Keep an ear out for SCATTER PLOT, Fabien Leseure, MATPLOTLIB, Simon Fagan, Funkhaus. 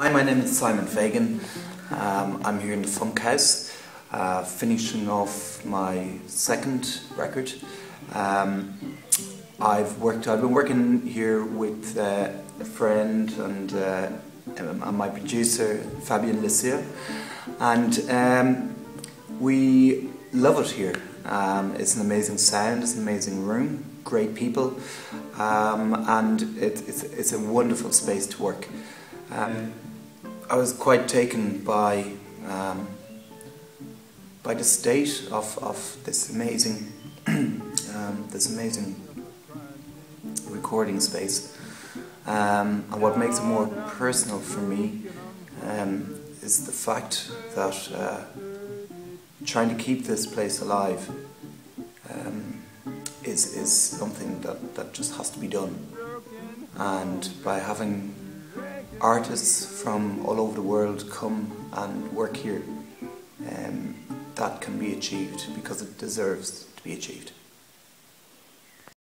Hi, my name is Simon Fagan. I'm here in the Funkhaus, finishing off my second record. I've been working here with a friend and my producer Fabien Leseure, and we love it here. It's an amazing sound, it's an amazing room, great people, and it's a wonderful space to work. I was quite taken by the state of this amazing this amazing recording space, and what makes it more personal for me is the fact that trying to keep this place alive is something that just has to be done, and by having artists from all over the world come and work here, that can be achieved because it deserves to be achieved.